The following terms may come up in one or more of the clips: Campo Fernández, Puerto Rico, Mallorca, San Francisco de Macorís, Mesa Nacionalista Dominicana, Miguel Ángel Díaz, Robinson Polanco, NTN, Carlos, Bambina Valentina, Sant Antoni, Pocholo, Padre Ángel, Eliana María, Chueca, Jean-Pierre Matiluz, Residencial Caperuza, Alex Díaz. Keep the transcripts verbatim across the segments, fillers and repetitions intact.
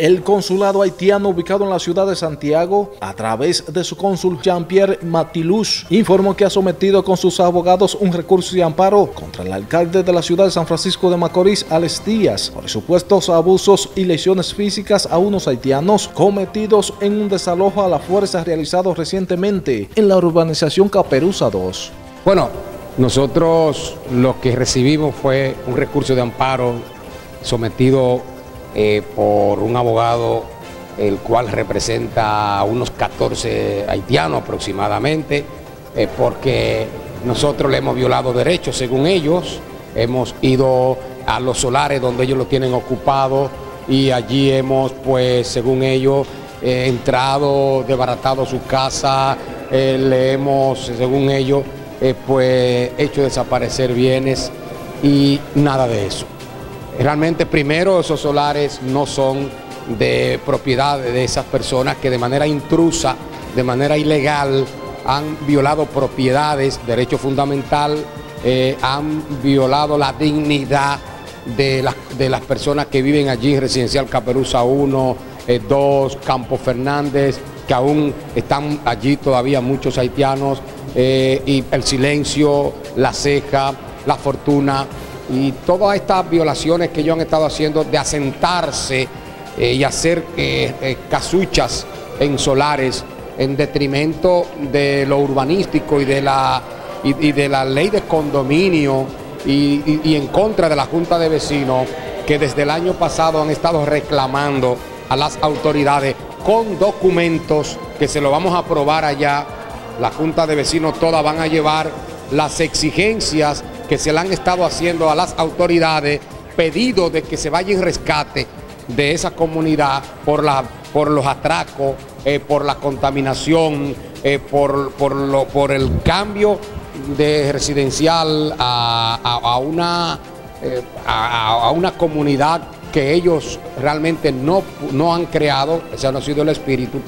El consulado haitiano ubicado en la ciudad de Santiago, a través de su cónsul Jean-Pierre Matiluz, informó que ha sometido con sus abogados un recurso de amparo contra el alcalde de la ciudad de San Francisco de Macorís, Alex Díaz, por supuestos abusos y lesiones físicas a unos haitianos cometidos en un desalojo a la fuerza realizado recientemente en la urbanización Caperuza dos. Bueno, nosotros lo que recibimos fue un recurso de amparo sometido Eh, por un abogado el cual representa a unos catorce haitianos aproximadamente, eh, porque nosotros le hemos violado derechos según ellos. Hemos ido a los solares donde ellos lo tienen ocupado y allí hemos, pues según ellos, eh, entrado, desbaratado su casa, eh, le hemos, según ellos, eh, pues hecho desaparecer bienes y nada de eso. Realmente, primero, esos solares no son de propiedad de esas personas que de manera intrusa, de manera ilegal, han violado propiedades, derecho fundamental, eh, han violado la dignidad de, la, de las personas que viven allí, Residencial Caperuza uno, eh, dos, Campo Fernández, que aún están allí todavía muchos haitianos, eh, y el silencio, la ceja, la fortuna. Y todas estas violaciones que ellos han estado haciendo de asentarse eh, y hacer eh, eh, casuchas en solares en detrimento de lo urbanístico y de la, y, y de la ley de condominio y, y, y en contra de la Junta de Vecinos, que desde el año pasado han estado reclamando a las autoridades con documentos que se lo vamos a aprobar allá. La Junta de Vecinos todas van a llevar las exigencias que se le han estado haciendo a las autoridades, pedido de que se vaya en rescate de esa comunidad por, la, por los atracos, eh, por la contaminación, eh, por, por, lo, por el cambio de residencial a, a, a, una, eh, a, a una comunidad que ellos realmente no, no han creado, ese no ha sido el espíritu,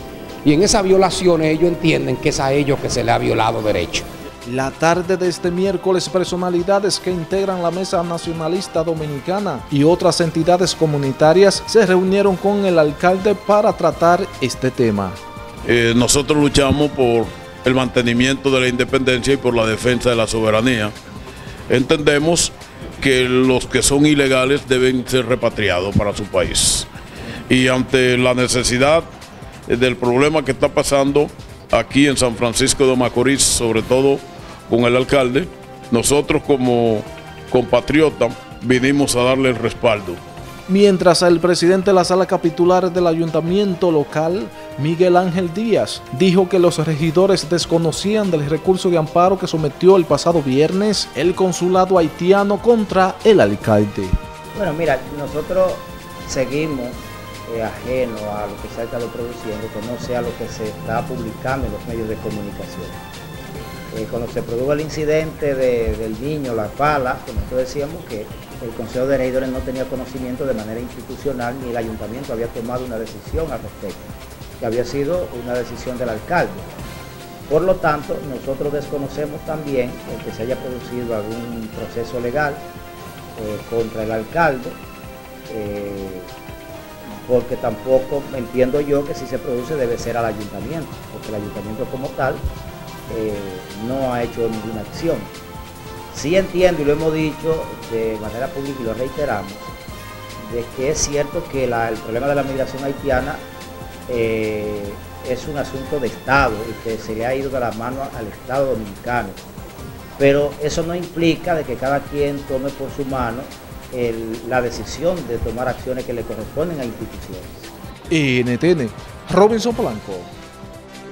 y en esa violación ellos entienden que es a ellos que se les ha violado derecho. La tarde de este miércoles, personalidades que integran la Mesa Nacionalista Dominicana y otras entidades comunitarias se reunieron con el alcalde para tratar este tema. Eh, nosotros luchamos por el mantenimiento de la independencia y por la defensa de la soberanía. Entendemos que los que son ilegales deben ser repatriados para su país. Y ante la necesidad del problema que está pasando aquí en San Francisco de Macorís, sobre todo con el alcalde, nosotros como compatriotas vinimos a darle el respaldo. Mientras, el presidente de la sala capitular del ayuntamiento local, Miguel Ángel Díaz, dijo que los regidores desconocían del recurso de amparo que sometió el pasado viernes el consulado haitiano contra el alcalde. Bueno, mira, nosotros seguimos eh, ajeno a lo que se ha estado produciendo, que no sea lo que se está publicando en los medios de comunicación. Eh, cuando se produjo el incidente de, del niño, la pala, pues nosotros decíamos que el Consejo de Regidores no tenía conocimiento de manera institucional, ni el ayuntamiento había tomado una decisión al respecto, que había sido una decisión del alcalde. Por lo tanto, nosotros desconocemos también el que se haya producido algún proceso legal eh, contra el alcalde, eh, porque tampoco entiendo yo que si se produce debe ser al ayuntamiento, porque el ayuntamiento como tal Eh, no ha hecho ninguna acción. Sí entiendo, y lo hemos dicho de manera pública y lo reiteramos, de que es cierto que la, el problema de la migración haitiana eh, es un asunto de Estado y que se le ha ido de la mano al Estado dominicano, pero eso no implica de que cada quien tome por su mano el, la decisión de tomar acciones que le corresponden a instituciones. N T N, Robinson Polanco.